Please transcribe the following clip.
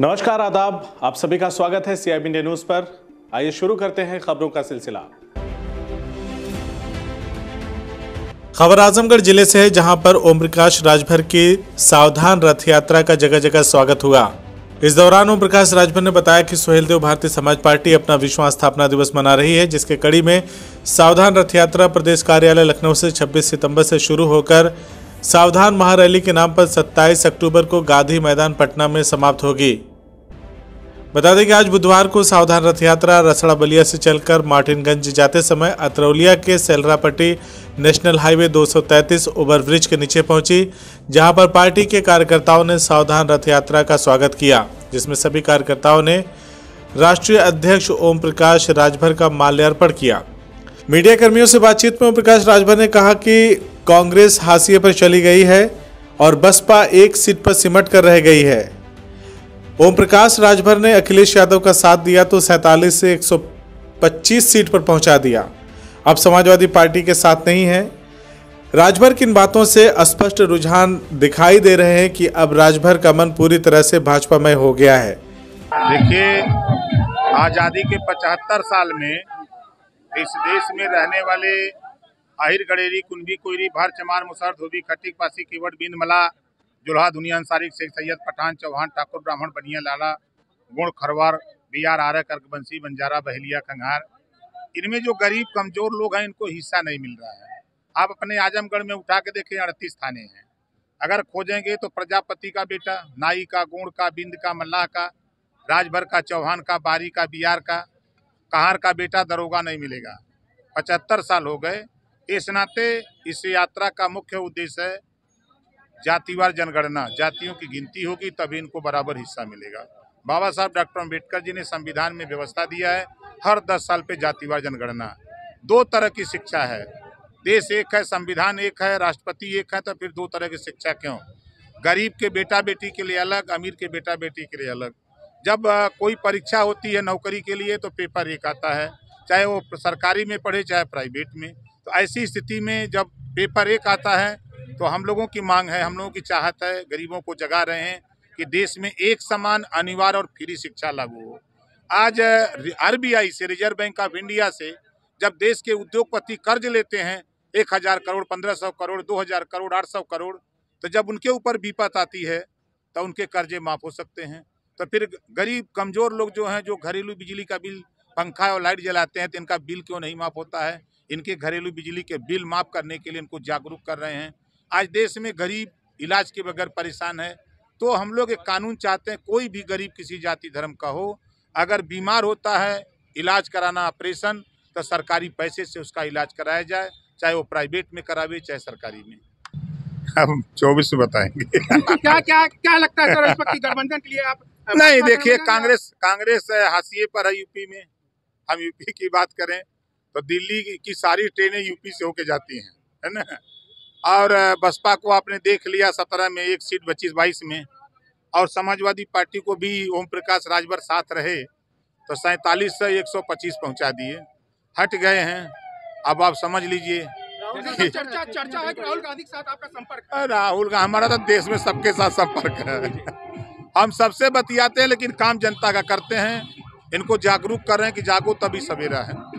नमस्कार, आदाब, आप सभी का स्वागत है सीआईबी इंडिया न्यूज पर। आइए शुरू करते हैं खबरों का सिलसिला। खबर आजमगढ़ जिले से है, जहां पर ओम प्रकाश राजभर की सावधान रथ यात्रा का जगह जगह स्वागत हुआ। इस दौरान ओम प्रकाश राजभर ने बताया कि सोहेलदेव भारतीय समाज पार्टी अपना 20वां स्थापना दिवस मना रही है, जिसके कड़ी में सावधान रथ यात्रा प्रदेश कार्यालय लखनऊ से 26 सितंबर से शुरू होकर सावधान महारैली के नाम पर 27 अक्टूबर को गांधी मैदान पटना में समाप्त होगी। बता दें कि आज बुधवार को सावधान रथ यात्रा रसड़ा बलिया से चलकर मार्टिनगंज जाते समय अतरौलिया के सेलरापट्टी नेशनल हाईवे 233 ओवरब्रिज के नीचे पहुंची, जहां पर पार्टी के कार्यकर्ताओं ने सावधान रथ यात्रा का स्वागत किया, जिसमें सभी कार्यकर्ताओं ने राष्ट्रीय अध्यक्ष ओम प्रकाश राजभर का माल्यार्पण किया। मीडिया कर्मियों से बातचीत में ओम प्रकाश राजभर ने कहा कि कांग्रेस हाशिए पर चली गई है और बसपा एक सीट पर सिमट कर रह गई है। ओम प्रकाश राजभर ने अखिलेश यादव का साथ दिया तो 47 से 125 सीट पर पहुंचा दिया, अब समाजवादी पार्टी के साथ नहीं है। राजभर की इन बातों से स्पष्ट रुझान दिखाई दे रहे हैं कि अब राजभर का मन पूरी तरह से भाजपामय हो गया है। देखिए, आज़ादी के 75 साल में इस देश में रहने वाले आहिर गड़ेरी, कुनबी कोयरी, भार चमार, मुसर, धोबी, खटिक, पासी, केवट, बिंद, मला, जुल्हा, दुनिया, अंसारी, शेख सैयद, पठान, चौहान, ठाकुर, ब्राह्मण, बनिया, लाला, गुण, खरवार, बिहार, आरक, अर्कबंसी, बंजारा, बहलिया, खंघार, इनमें जो गरीब कमजोर लोग हैं इनको हिस्सा नहीं मिल रहा है। आप अपने आजमगढ़ में उठा के देखें, 38 थाने हैं। अगर खोजेंगे तो प्रजापति का बेटा, नाई का, गुण का, बिंद का, मल्लाह का, राजभर का, चौहान का, बारी का, बिहार का, कहार का बेटा दरोगा नहीं मिलेगा। 75 साल हो गए। इस नाते इस यात्रा का मुख्य उद्देश्य है जातिवार जनगणना, जातियों की गिनती होगी तभी इनको बराबर हिस्सा मिलेगा। बाबा साहब डॉक्टर अम्बेडकर जी ने संविधान में व्यवस्था दिया है हर 10 साल पे जातिवार जनगणना। 2 तरह की शिक्षा है, देश एक है, संविधान एक है, राष्ट्रपति एक है, तो फिर 2 तरह की शिक्षा क्यों? गरीब के बेटा बेटी के लिए अलग, अमीर के बेटा बेटी के लिए अलग। जब कोई परीक्षा होती है नौकरी के लिए तो पेपर एक आता है, चाहे वो सरकारी में पढ़े चाहे प्राइवेट में। तो ऐसी स्थिति में जब पेपर एक आता है तो हम लोगों की मांग है, हम लोगों की चाहत है, गरीबों को जगा रहे हैं कि देश में एक समान, अनिवार्य और फ्री शिक्षा लागू हो। आज आरबीआई से, रिजर्व बैंक ऑफ इंडिया से जब देश के उद्योगपति कर्ज लेते हैं 1000 करोड़, 1500 करोड़, 2000 करोड़, 800 करोड़, तो जब उनके ऊपर विपत आती है तो उनके कर्जे माफ़ हो सकते हैं। तो फिर गरीब कमज़ोर लोग जो हैं, जो घरेलू बिजली का बिल, पंखा और लाइट जलाते हैं, तो इनका बिल क्यों नहीं माफ़ होता है? इनके घरेलू बिजली के बिल माफ़ करने के लिए इनको जागरूक कर रहे हैं। आज देश में गरीब इलाज के बगैर परेशान है। तो हम लोग एक कानून चाहते हैं, कोई भी गरीब किसी जाति धर्म का हो, अगर बीमार होता है इलाज कराना, ऑपरेशन, तो सरकारी पैसे से उसका इलाज कराया जाए, चाहे वो प्राइवेट में करावे चाहे सरकारी में। हम 24 बताएंगे। क्या क्या क्या लगता है सर, इस वक्त गठबंधन के लिए आप? नहीं, देखिए, कांग्रेस हाशिए पर है यूपी में। हम यूपी की बात करें तो दिल्ली की सारी ट्रेनें यूपी से होके जाती हैं, है ना? और बसपा को आपने देख लिया 17 में एक सीट, 25-22 में, और समाजवादी पार्टी को भी ओम प्रकाश राजभर साथ रहे तो 47 से 125 पहुंचा दिए, हट गए हैं। अब आप समझ लीजिए। चर्चा है कि राहुल गांधी के साथ आपका संपर्क? राहुल गांधी, हमारा तो देश में सबके साथ संपर्क है। हम सबसे बतियाते हैं लेकिन काम जनता का करते हैं। इनको जागरूक कर रहे हैं कि जागो तभी सवेरा है।